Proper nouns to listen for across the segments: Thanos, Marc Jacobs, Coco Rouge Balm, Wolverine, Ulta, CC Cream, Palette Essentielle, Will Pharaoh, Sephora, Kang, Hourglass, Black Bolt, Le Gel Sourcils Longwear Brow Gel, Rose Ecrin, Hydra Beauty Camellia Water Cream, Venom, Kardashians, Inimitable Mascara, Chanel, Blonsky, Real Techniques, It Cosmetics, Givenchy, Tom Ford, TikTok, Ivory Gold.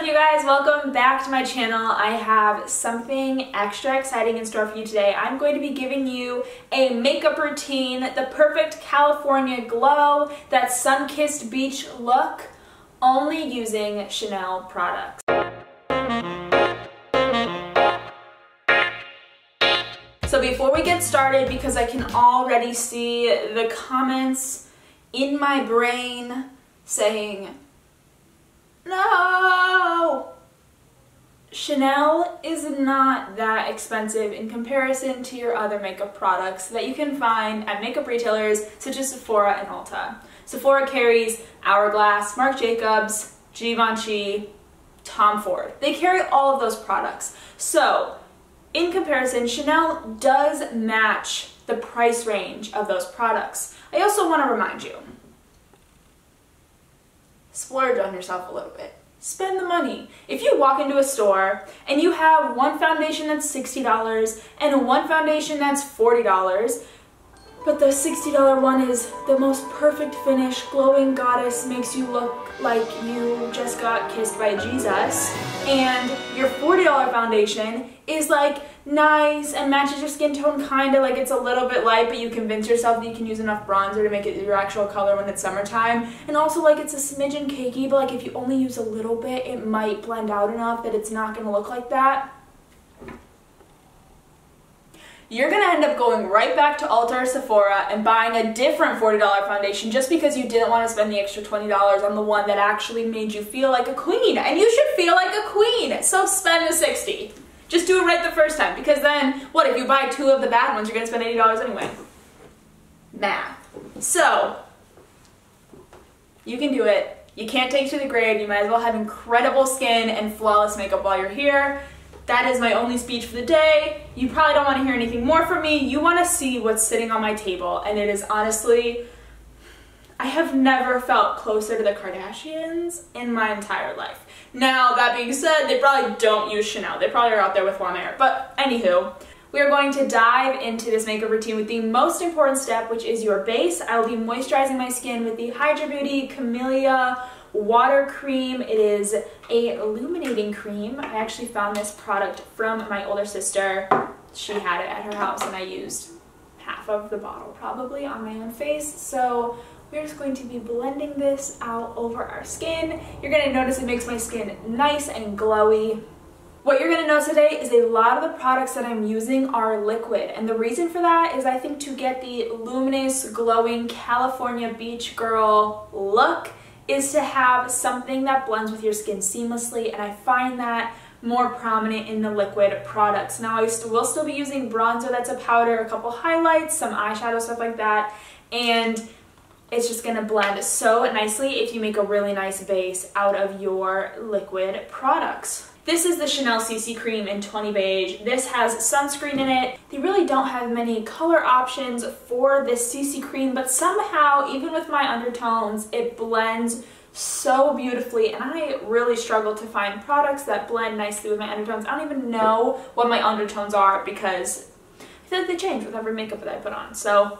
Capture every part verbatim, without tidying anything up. up, you guys? Welcome back to my channel. I have something extra exciting in store for you today. I'm going to be giving you a makeup routine, the perfect California glow, that sun-kissed beach look, only using Chanel products. So before we get started, because I can already see the comments in my brain saying, no! Chanel is not that expensive in comparison to your other makeup products that you can find at makeup retailers such as Sephora and Ulta. Sephora carries Hourglass, Marc Jacobs, Givenchy, Tom Ford. They carry all of those products. So, in comparison, Chanel does match the price range of those products. I also want to remind you, splurge on yourself a little bit. Spend the money. If you walk into a store and you have one foundation that's sixty dollars and one foundation that's forty dollars, but the sixty dollar one is the most perfect finish, glowing goddess, makes you look like you just got kissed by Jesus, and your forty dollar foundation is like nice and matches your skin tone, kind of like it's a little bit light, but you convince yourself that you can use enough bronzer to make it your actual color when it's summertime, and also like it's a smidgen cakey, but like if you only use a little bit, it might blend out enough that it's not going to look like that. You're going to end up going right back to Ulta or Sephora and buying a different forty dollar foundation just because you didn't want to spend the extra twenty dollars on the one that actually made you feel like a queen. And you should feel like a queen, so spend the sixty dollars. Just do it right the first time, because then, what, if you buy two of the bad ones, you're going to spend eighty dollars anyway. Math. So, you can do it. You can't take to the grave. You might as well have incredible skin and flawless makeup while you're here. That is my only speech for the day. You probably don't want to hear anything more from me. You want to see what's sitting on my table, and it is honestly, I have never felt closer to the Kardashians in my entire life. Now, that being said, they probably don't use Chanel. They probably are out there with Lamer, but anywho. We are going to dive into this makeup routine with the most important step, which is your base. I will be moisturizing my skin with the Hydra Beauty Camellia Water Cream. It is a illuminating cream. I actually found this product from my older sister. She had it at her house, and I used half of the bottle probably on my own face. So we're just going to be blending this out over our skin. You're going to notice it makes my skin nice and glowy. What you're going to notice today is a lot of the products that I'm using are liquid, and the reason for that is I think to get the luminous, glowing California beach girl look is to have something that blends with your skin seamlessly, and I find that more prominent in the liquid products. Now, I st- will still be using bronzer that's a powder, a couple highlights, some eyeshadow, stuff like that, and it's just going to blend so nicely if you make a really nice base out of your liquid products. This is the Chanel C C Cream in twenty Beige. This has sunscreen in it. They really don't have many color options for this C C Cream, but somehow, even with my undertones, it blends so beautifully, and I really struggle to find products that blend nicely with my undertones. I don't even know what my undertones are because I feel like they change with every makeup that I put on. So,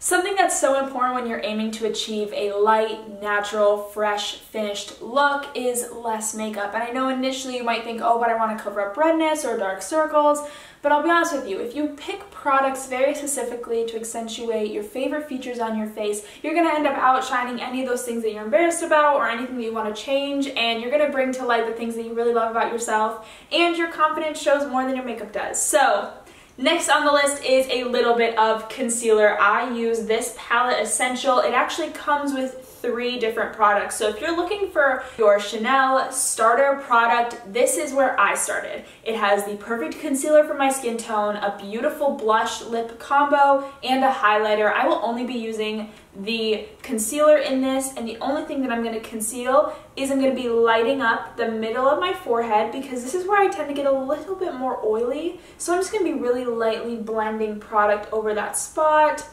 something that's so important when you're aiming to achieve a light, natural, fresh, finished look is less makeup. And I know initially you might think, oh, but I want to cover up redness or dark circles. But I'll be honest with you, if you pick products very specifically to accentuate your favorite features on your face, you're going to end up outshining any of those things that you're embarrassed about or anything that you want to change, and you're going to bring to light the things that you really love about yourself, and your confidence shows more than your makeup does. So, next on the list is a little bit of concealer. I use this Palette Essentielle. It actually comes with three different products. So if you're looking for your Chanel starter product, this is where I started. It has the perfect concealer for my skin tone, a beautiful blush lip combo, and a highlighter. I will only be using the concealer in this, and the only thing that I'm going to conceal is I'm going to be lighting up the middle of my forehead, because this is where I tend to get a little bit more oily. So I'm just going to be really lightly blending product over that spot,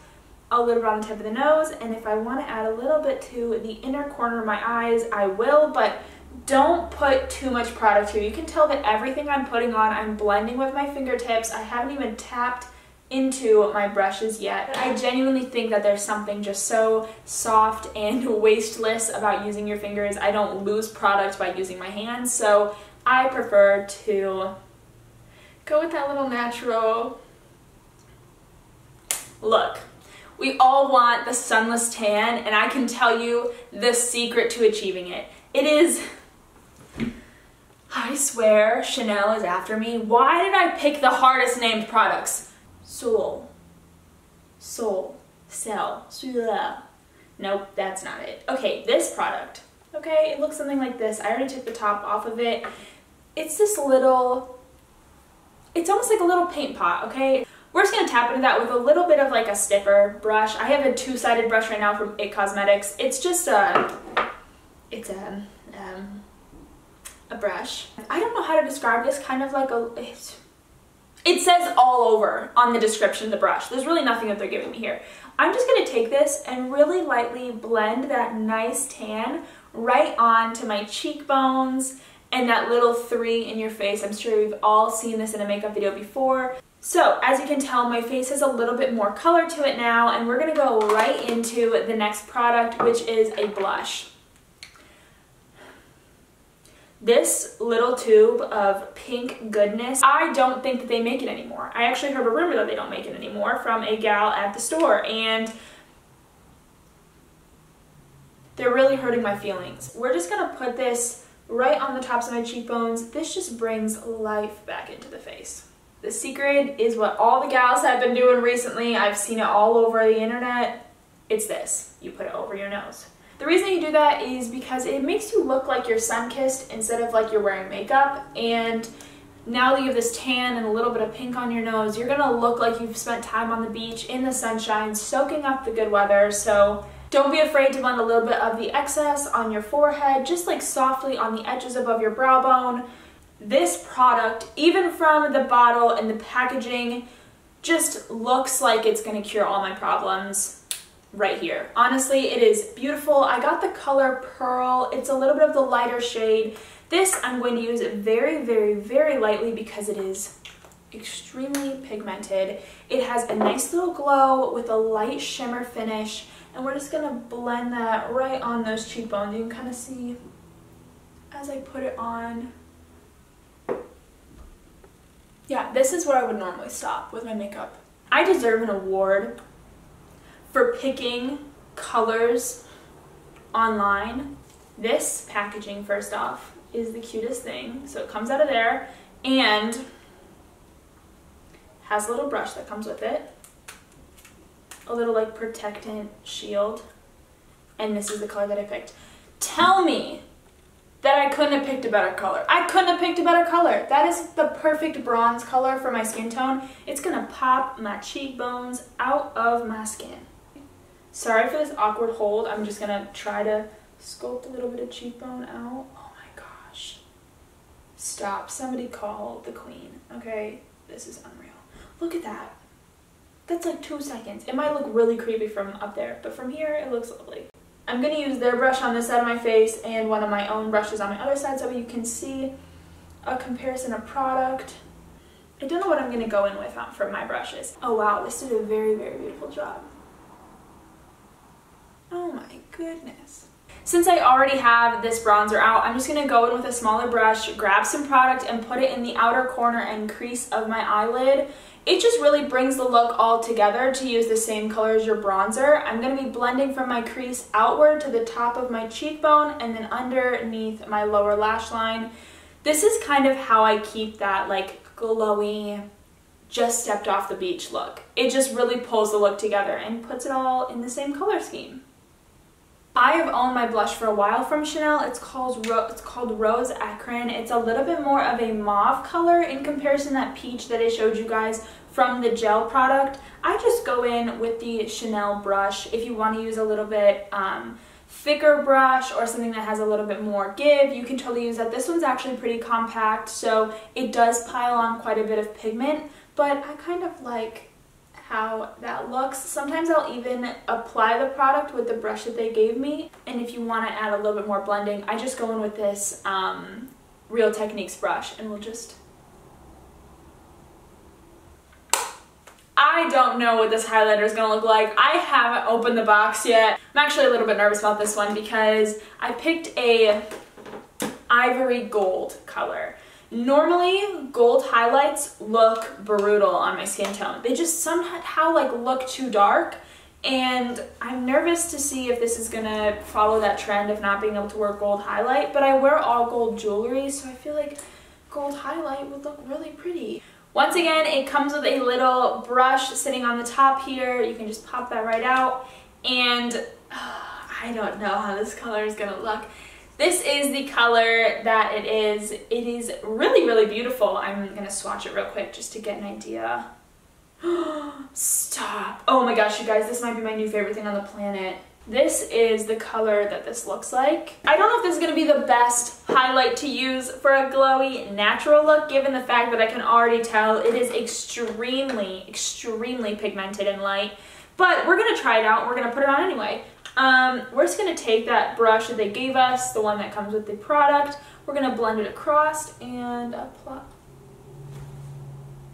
a little bit on the tip of the nose, and if I want to add a little bit to the inner corner of my eyes, I will, but don't put too much product here. You can tell that everything I'm putting on, I'm blending with my fingertips. I haven't even tapped into my brushes yet. But I genuinely think that there's something just so soft and wasteless about using your fingers. I don't lose product by using my hands, so I prefer to go with that little natural look. We all want the sunless tan, and I can tell you the secret to achieving it. It is... I swear Chanel is after me. Why did I pick the hardest named products? Soul, soul, cell, soul. Nope, that's not it. Okay, this product. Okay, it looks something like this. I already took the top off of it. It's this little, it's almost like a little paint pot, okay? We're just gonna tap into that with a little bit of like a stiffer brush. I have a two-sided brush right now from It Cosmetics. It's just a, it's a, um, a brush. I don't know how to describe this, kind of like a, it's, It says all over on the description of the brush. There's really nothing that they're giving me here. I'm just going to take this and really lightly blend that nice tan right onto my cheekbones and that little three in your face. I'm sure we've all seen this in a makeup video before. So as you can tell, my face has a little bit more color to it now, and we're going to go right into the next product, which is a blush. This little tube of pink goodness, I don't think that they make it anymore. I actually heard a rumor that they don't make it anymore from a gal at the store, and they're really hurting my feelings. We're just gonna put this right on the tops of my cheekbones. This just brings life back into the face. The secret is what all the gals have been doing recently. I've seen it all over the internet. It's this. You put it over your nose. The reason you do that is because it makes you look like you're sun-kissed instead of like you're wearing makeup, and now that you have this tan and a little bit of pink on your nose, you're gonna look like you've spent time on the beach in the sunshine soaking up the good weather. So don't be afraid to blend a little bit of the excess on your forehead, just like softly on the edges above your brow bone. This product, even from the bottle and the packaging, just looks like it's gonna cure all my problems. Right here. Honestly, it is beautiful. I got the color Pearl. It's a little bit of the lighter shade. This I'm going to use very, very, very lightly because it is extremely pigmented. It has a nice little glow with a light shimmer finish, and we're just going to blend that right on those cheekbones. You can kind of see as I put it on. Yeah, this is where I would normally stop with my makeup. I deserve an award for picking colors online. This packaging, first off, is the cutest thing. So it comes out of there and has a little brush that comes with it, a little like protectant shield, and this is the color that I picked. Tell me that I couldn't have picked a better color. I couldn't have picked a better color. That is the perfect bronze color for my skin tone. It's gonna pop my cheekbones out of my skin. Sorry for this awkward hold. I'm just gonna try to sculpt a little bit of cheekbone out. Oh my gosh. Stop. Somebody call the queen. Okay, this is unreal. Look at that. That's like two seconds. It might look really creepy from up there, but from here it looks lovely. I'm gonna use their brush on this side of my face and one of my own brushes on my other side so you can see a comparison of product. I don't know what I'm gonna go in with for my brushes. Oh wow, this did a very, very beautiful job. Oh my goodness. Since I already have this bronzer out, I'm just going to go in with a smaller brush, grab some product, and put it in the outer corner and crease of my eyelid. It just really brings the look all together to use the same color as your bronzer. I'm going to be blending from my crease outward to the top of my cheekbone and then underneath my lower lash line. This is kind of how I keep that like glowy, just stepped off the beach look. It just really pulls the look together and puts it all in the same color scheme. I have owned my blush for a while from Chanel. It's called, Ro it's called Rose Akron. It's a little bit more of a mauve color in comparison to that peach that I showed you guys from the gel product. I just go in with the Chanel brush. If you want to use a little bit um, thicker brush or something that has a little bit more give, you can totally use that. This one's actually pretty compact, so it does pile on quite a bit of pigment, but I kind of like how that looks. Sometimes I'll even apply the product with the brush that they gave me, and if you want to add a little bit more blending, I just go in with this um, Real Techniques brush, and we'll just... I don't know what this highlighter is gonna look like. I haven't opened the box yet. I'm actually a little bit nervous about this one because I picked a ivory gold color. Normally, gold highlights look brutal on my skin tone. They just somehow like look too dark, and I'm nervous to see if this is gonna follow that trend of not being able to wear gold highlight, but I wear all gold jewelry, so I feel like gold highlight would look really pretty. Once again, it comes with a little brush sitting on the top here. You can just pop that right out, and uh, I don't know how this color is gonna look. This is the color that it is. It is really, really beautiful. I'm gonna swatch it real quick just to get an idea. Stop. Oh my gosh, you guys, this might be my new favorite thing on the planet. This is the color that this looks like. I don't know if this is going to be the best highlight to use for a glowy natural look, given the fact that I can already tell it is extremely, extremely pigmented and light. But we're going to try it out. We're going to put it on anyway. Um, we're just going to take that brush that they gave us, the one that comes with the product. We're going to blend it across and apply.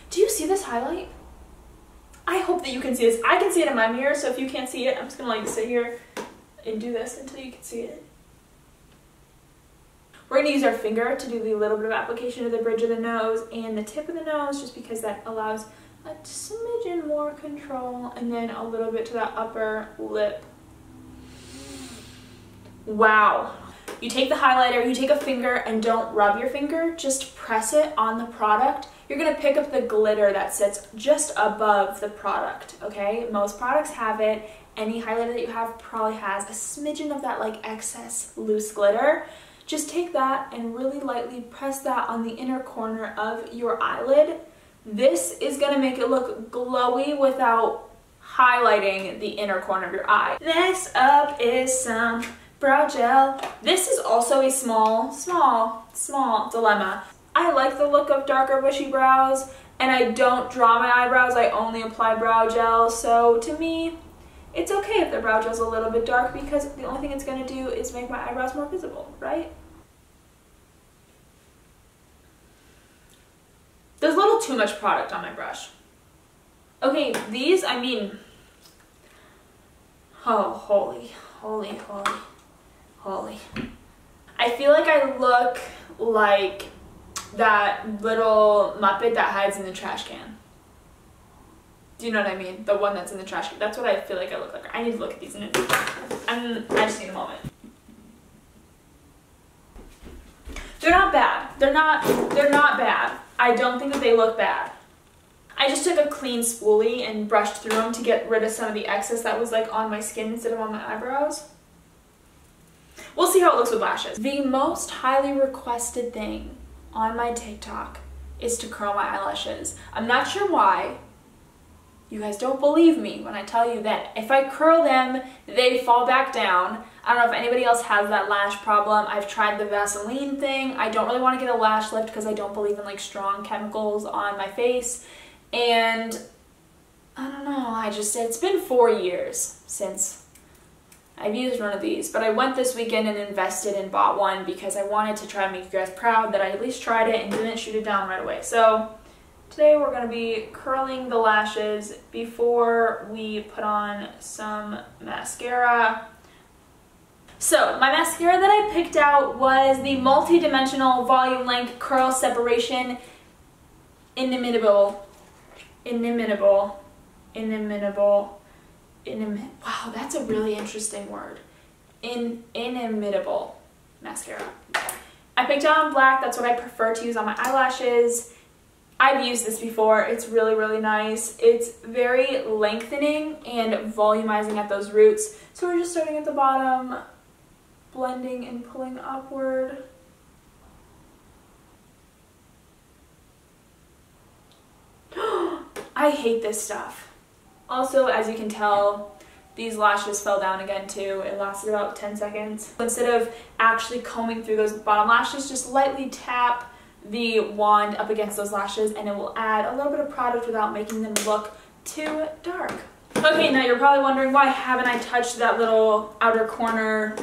Do you see this highlight? I hope that you can see this. I can see it in my mirror, so if you can't see it, I'm just gonna like sit here and do this until you can see it. We're gonna use our finger to do the little bit of application to the bridge of the nose and the tip of the nose, just because that allows a smidgen more control, and then a little bit to that upper lip. Wow. You take the highlighter, you take a finger, and don't rub your finger, just press it on the product. You're gonna pick up the glitter that sits just above the product, okay? Most products have it. Any highlighter that you have probably has a smidgen of that like excess loose glitter. Just take that and really lightly press that on the inner corner of your eyelid. This is gonna make it look glowy without highlighting the inner corner of your eye. Next up is some brow gel. This is also a small, small, small dilemma. I like the look of darker bushy brows, and I don't draw my eyebrows, I only apply brow gel, so to me, it's okay if the brow gel's a little bit dark because the only thing it's gonna do is make my eyebrows more visible, right? There's a little too much product on my brush. Okay, these, I mean, oh, holy, holy, holy, holy. I feel like I look like that little Muppet that hides in the trash can. Do you know what I mean? The one that's in the trash can. That's what I feel like I look like. I need to look at these in a I'm, I just need a moment. They're not bad. They're not, they're not bad. I don't think that they look bad. I just took a clean spoolie and brushed through them to get rid of some of the excess that was like on my skin instead of on my eyebrows. We'll see how it looks with lashes. The most highly requested thing on my TikTok is to curl my eyelashes. I'm not sure why. You guys don't believe me when I tell you that if I curl them, they fall back down. I don't know if anybody else has that lash problem. I've tried the Vaseline thing. I don't really want to get a lash lift because I don't believe in like strong chemicals on my face. And I don't know, I just, it's been four years since I've used one of these, but I went this weekend and invested and bought one because I wanted to try and make you guys proud that I at least tried it and didn't shoot it down right away. So today we're gonna be curling the lashes before we put on some mascara. So my mascara that I picked out was the multi-dimensional volume length curl separation inimitable, inimitable, inimitable. Inim wow, that's a really interesting word. In inimitable mascara. I picked it on black. That's what I prefer to use on my eyelashes. I've used this before. It's really, really nice. It's very lengthening and volumizing at those roots. So we're just starting at the bottom, blending and pulling upward. I hate this stuff. Also, as you can tell, these lashes fell down again too. It lasted about ten seconds. Instead of actually combing through those bottom lashes, just lightly tap the wand up against those lashes and it will add a little bit of product without making them look too dark. Okay, now you're probably wondering why haven't I touched that little outer corner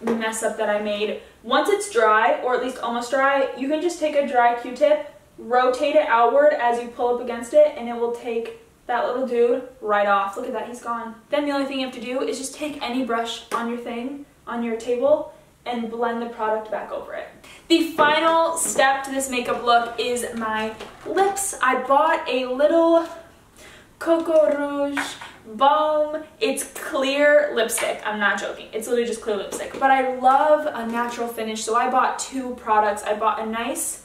mess up that I made. Once it's dry, or at least almost dry, you can just take a dry Q-tip, rotate it outward as you pull up against it, and it will take that little dude right off. Look at that, he's gone. Then the only thing you have to do is just take any brush on your thing, on your table, and blend the product back over it. The final step to this makeup look is my lips. I bought a little Coco Rouge Balm. It's clear lipstick. I'm not joking. It's literally just clear lipstick. But I love a natural finish, so I bought two products. I bought a nice...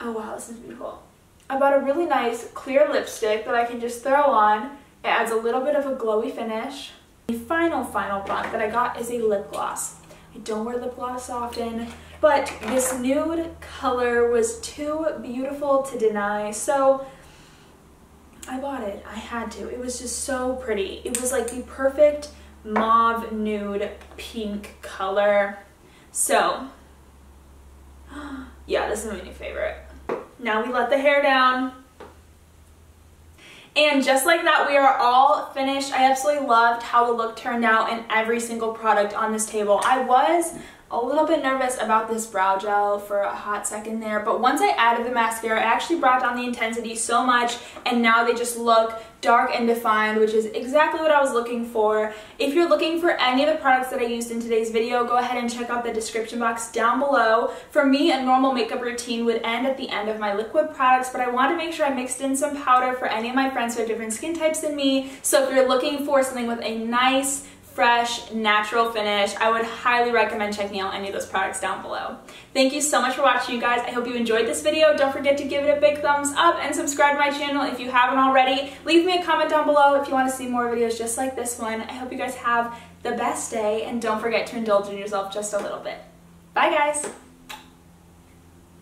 Oh wow, this is beautiful. I bought a really nice clear lipstick that I can just throw on. It adds a little bit of a glowy finish. The final, final product that I got is a lip gloss. I don't wear lip gloss often, but this nude color was too beautiful to deny, so I bought it. I had to. It was just so pretty. It was like the perfect mauve nude pink color. So, yeah, this is my new favorite. Now we let the hair down. And just like that, we are all finished. I absolutely loved how the look turned out in every single product on this table. I was a little bit nervous about this brow gel for a hot second there, but once I added the mascara, I actually brought down the intensity so much, and now they just look dark and defined, which is exactly what I was looking for. If you're looking for any of the products that I used in today's video, go ahead and check out the description box down below. For me, a normal makeup routine would end at the end of my liquid products, but I wanted to make sure I mixed in some powder for any of my friends who have different skin types than me. So if you're looking for something with a nice, fresh, natural finish, I would highly recommend checking out any of those products down below. Thank you so much for watching, you guys. I hope you enjoyed this video. Don't forget to give it a big thumbs up and subscribe to my channel if you haven't already. Leave me a comment down below if you want to see more videos just like this one. I hope you guys have the best day, and don't forget to indulge in yourself just a little bit. Bye, guys.